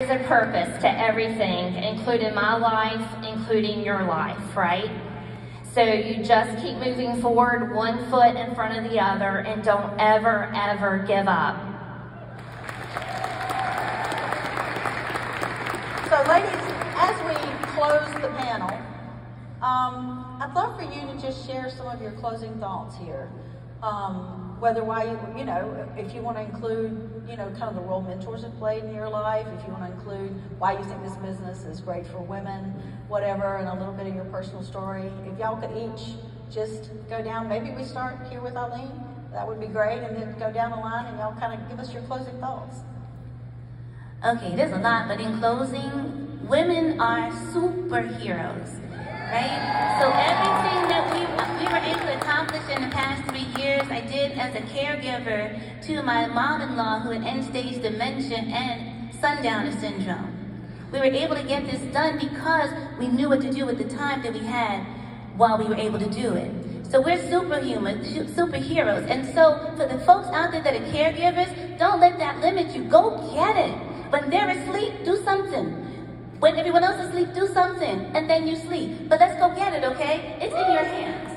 There's a purpose to everything, including my life, including your life, right? So you just keep moving forward, one foot in front of the other, and don't ever, ever give up. So ladies, as we close the panel, I'd love for you to just share some of your closing thoughts here. Whether why you know, if you want to include, you know, kind of the role mentors have played in your life, if you want to include why you think this business is great for women, whatever, and a little bit of your personal story. If y'all could each just go down, maybe we start here with Alene, that would be great, and then go down the line and y'all kind of give us your closing thoughts. Okay, there's a lot, but in closing, women are superheroes, right? So everything that we were able to accomplish in the past 3 years, I did as a caregiver to my mom-in-law who had end-stage dementia and sundowner syndrome. We were able to get this done because we knew what to do with the time that we had while we were able to do it. So we're superheroes. And so for the folks out there that are caregivers, don't let that limit you. Go get it. When they're asleep, do something. When everyone else is asleep, do something, and then you sleep. But let's go get it, okay? It's in your hand.